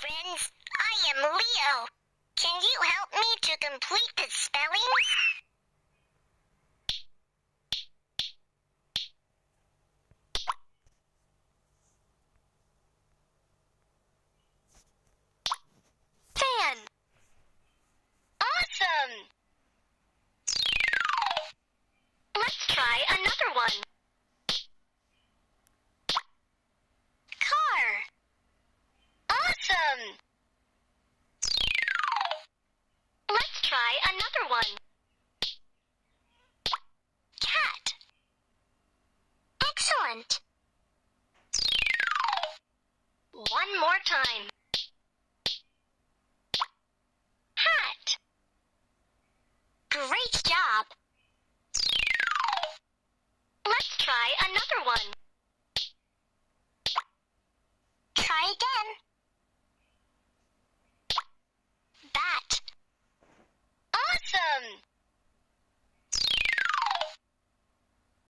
friends. I am Leo. Can you help me to complete the spelling? Fan. Awesome! Let's try another one. Let's try another one. Cat. Excellent. One more time. Hat. Great job. Let's try another one. Try again.